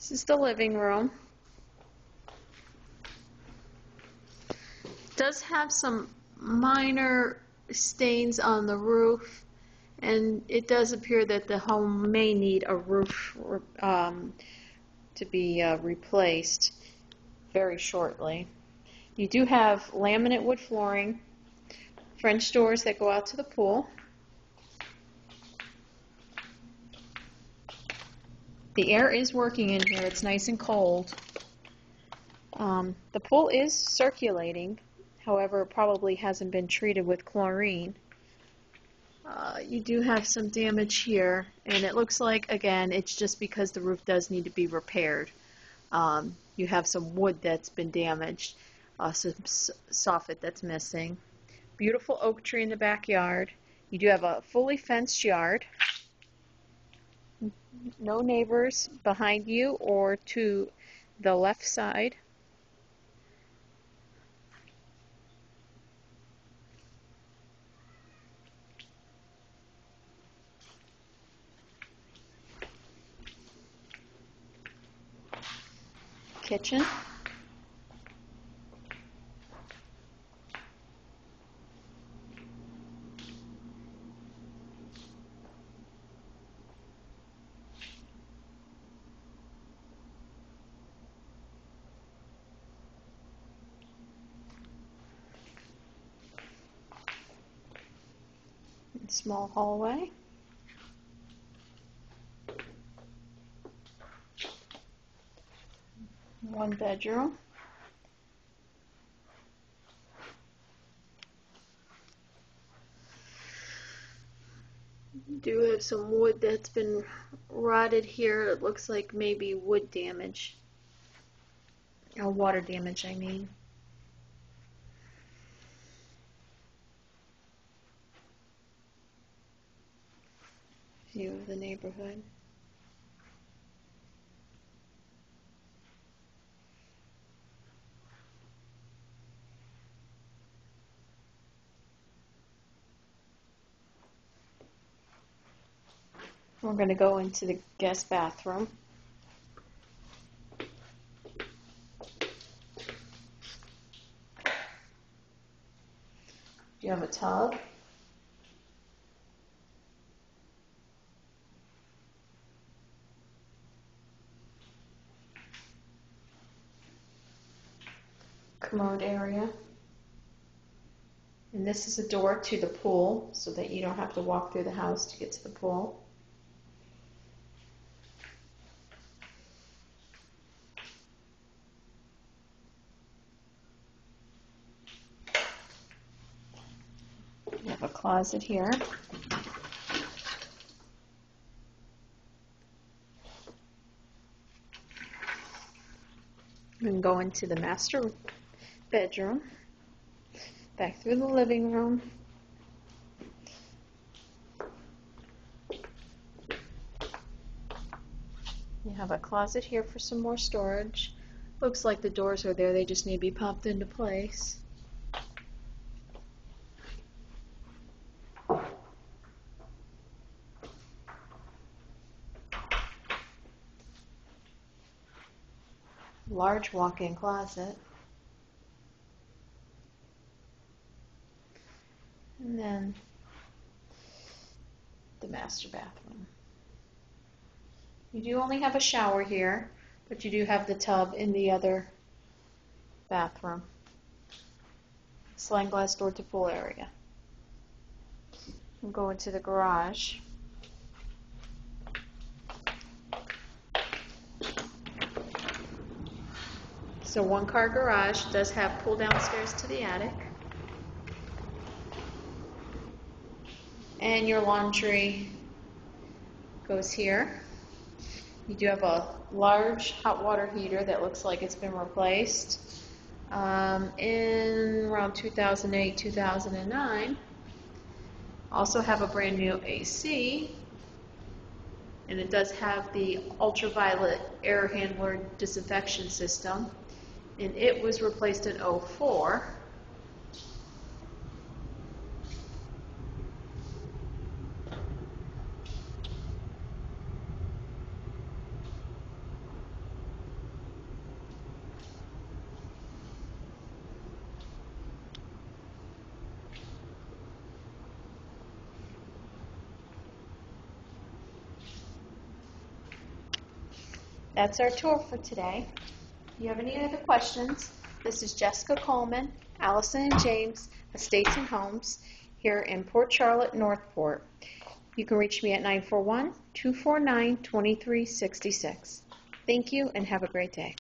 This is the living room. It does have some minor stains on the roof, and it does appear that the home may need a roof to be replaced very shortly. You do have laminate wood flooring, French doors that go out to the pool. The air is working in here. It's nice and cold. The pool is circulating. However, it probably hasn't been treated with chlorine. You do have some damage here, and it looks like, again, it's just because the roof does need to be repaired. You have some wood that's been damaged, some soffit that's missing. Beautiful oak tree in the backyard. You do have a fully fenced yard. No neighbors behind you or to the left side. Kitchen. Small hallway. One bedroom. You do have some wood that's been rotted here. It looks like maybe wood damage. Or water damage, I mean. View of the neighborhood. We're going to go into the guest bathroom. You have a tub. Commode area, and this is a door to the pool so that you don't have to walk through the house to get to the pool. We have a closet here. We can go into the master bedroom, back through the living room. You have a closet here for some more storage. Looks like the doors are there, they just need to be popped into place. Large walk-in closet. And then the master bathroom. You do only have a shower here, but you do have the tub in the other bathroom. Sliding glass door to pool area. We'll go into the garage. So one car garage, does have pool downstairs to the attic. And your laundry goes here. You do have a large hot water heater that looks like it's been replaced in around 2008, 2009. Also have a brand new AC, and it does have the ultraviolet air handler disinfection system, and it was replaced in 2004. That's our tour for today. If you have any other questions, this is Jessica Coleman, Allison and James, Estates and Homes, here in Port Charlotte, Northport. You can reach me at 941-249-2366. Thank you and have a great day.